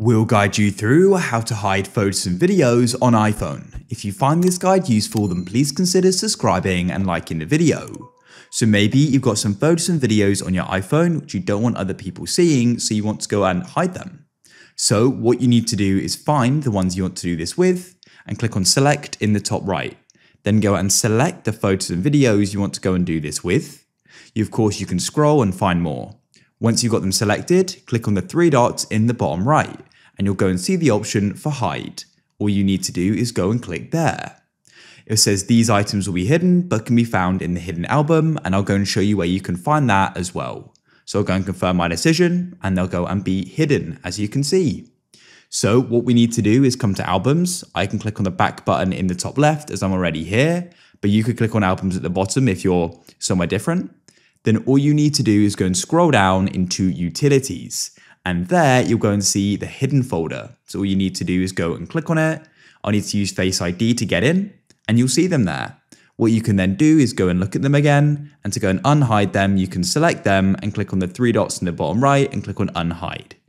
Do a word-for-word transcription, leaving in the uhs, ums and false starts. We'll guide you through how to hide photos and videos on iPhone. If you find this guide useful, then please consider subscribing and liking the video. So maybe you've got some photos and videos on your iPhone which you don't want other people seeing, so you want to go and hide them. So what you need to do is find the ones you want to do this with and click on select in the top right. Then go and select the photos and videos you want to go and do this with. You, of course, you can scroll and find more. Once you've got them selected, click on the three dots in the bottom right, and you'll go and see the option for hide. All you need to do is go and click there. It says these items will be hidden, but can be found in the hidden album, and I'll go and show you where you can find that as well. So I'll go and confirm my decision, and they'll go and be hidden, as you can see. So what we need to do is come to albums. I can click on the back button in the top left, as I'm already here, but you could click on albums at the bottom if you're somewhere different. Then all you need to do is go and scroll down into utilities. And there you'll go and see the hidden folder. So all you need to do is go and click on it. I need to use Face I D to get in, and you'll see them there. What you can then do is go and look at them again, and to go and unhide them, you can select them and click on the three dots in the bottom right and click on unhide.